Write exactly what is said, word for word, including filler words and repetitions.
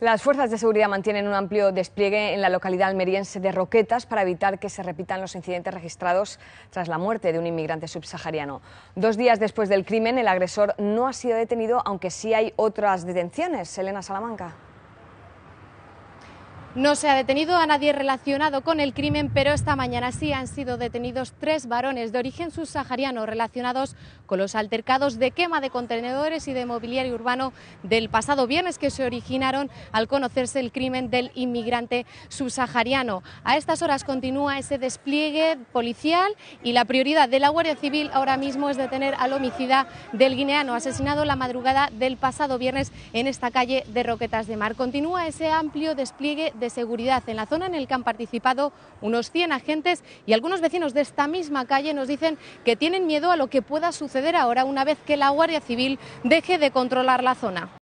Las fuerzas de seguridad mantienen un amplio despliegue en la localidad almeriense de Roquetas para evitar que se repitan los incidentes registrados tras la muerte de un inmigrante subsahariano. Dos días después del crimen, el agresor no ha sido detenido, aunque sí hay otras detenciones. Selena Salamanca. No se ha detenido a nadie relacionado con el crimen, pero esta mañana sí han sido detenidos tres varones de origen subsahariano relacionados con los altercados de quema de contenedores y de mobiliario urbano del pasado viernes que se originaron al conocerse el crimen del inmigrante subsahariano. A estas horas continúa ese despliegue policial y la prioridad de la Guardia Civil ahora mismo es detener al homicida del guineano asesinado la madrugada del pasado viernes en esta calle de Roquetas de Mar. Continúa ese amplio despliegue de seguridad en la zona en el que han participado unos cien agentes y algunos vecinos de esta misma calle nos dicen que tienen miedo a lo que pueda suceder ahora una vez que la Guardia Civil deje de controlar la zona.